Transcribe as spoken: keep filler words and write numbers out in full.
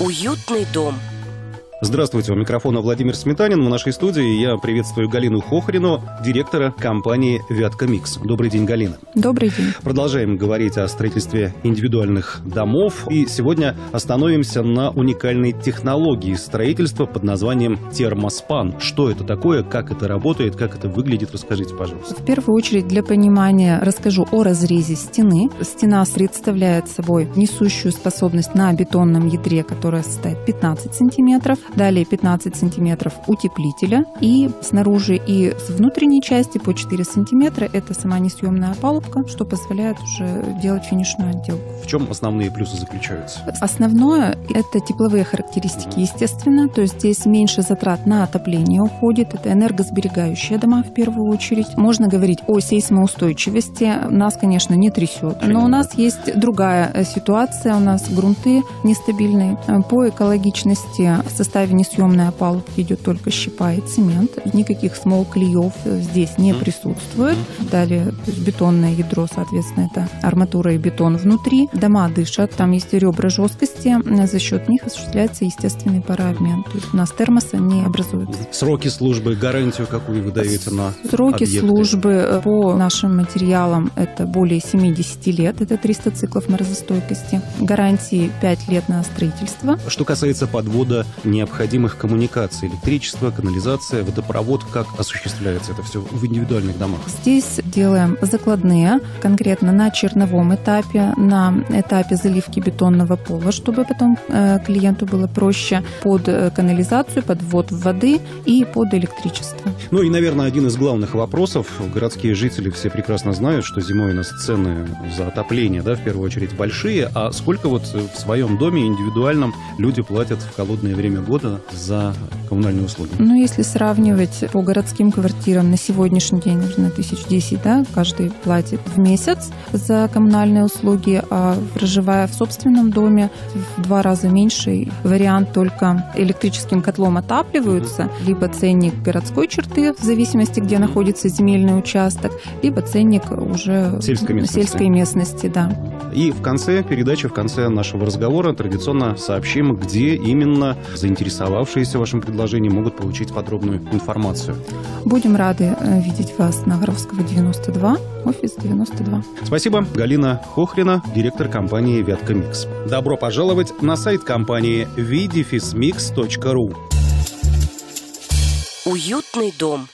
Уютный дом. Здравствуйте, у микрофона Владимир Сметанин. В нашей студии я приветствую Галину Хохрину, директора компании «Вятка-Микс». Добрый день, Галина. Добрый день. Продолжаем говорить о строительстве индивидуальных домов. И сегодня остановимся на уникальной технологии строительства под названием «Термоспан». Что это такое, как это работает, как это выглядит, расскажите, пожалуйста. В первую очередь, для понимания расскажу о разрезе стены. Стена представляет собой несущую способность на бетонном ядре, которая составит пятнадцать сантиметров. Далее пятнадцать сантиметров утеплителя, и снаружи и с внутренней части по четыре сантиметра. Это сама несъемная палубка, что позволяет уже делать финишную отделку. В чем основные плюсы заключаются? Основное – это тепловые характеристики, естественно. То есть здесь меньше затрат на отопление уходит. Это энергосберегающие дома в первую очередь. Можно говорить о сейсмоустойчивости. Нас, конечно, не трясет. Но у нас есть другая ситуация. У нас грунты нестабильные. По экологичности в составе несъемная палубка идет только щепа и цемент. Никаких смол-клеев здесь не присутствует. Далее бетонное ядро, соответственно, это арматура и бетон внутри. Дома дышат, там есть ребра жесткости. За счет них осуществляется естественный парообмен. То есть у нас термоса не образуется. Сроки службы, гарантию какую вы даете на Сроки объекты? Службы по нашим материалам это более семидесяти лет. Это триста циклов морозостойкости. Гарантии пять лет на строительство. Что касается подвода необходимых коммуникаций, электричество, канализация, водопровод, как осуществляется это все в индивидуальных домах? Здесь делаем закладные, конкретно на черновом этапе, на этапе заливки бетонного пола, чтобы потом э, клиенту было проще, под канализацию, под ввод воды и под электричество. Ну и, наверное, один из главных вопросов. Городские жители все прекрасно знают, что зимой у нас цены за отопление, да, в первую очередь, большие. А сколько вот в своем доме индивидуальном люди платят в холодное время года за коммунальные услуги? Ну, если сравнивать по городским квартирам на сегодняшний день, наверное, тысяч десять, да, каждый платит в месяц за коммунальные услуги, а проживая в собственном доме в два раза меньше. Вариант только электрическим котлом отапливаются, mm-hmm. либо ценник городской черты, в зависимости, где mm-hmm. находится земельный участок, либо ценник уже сельской местности. Сельской местности, да. И в конце передачи, в конце нашего разговора традиционно сообщим, где именно заинтересованы Интересовавшиеся вашим предложением могут получить подробную информацию. Будем рады видеть вас на Горовского девяносто два, офис девяносто два. Спасибо, Галина Хохрина, директор компании «Вятка-Микс». Добро пожаловать на сайт компании видифисмикс точка ру. Уютный дом.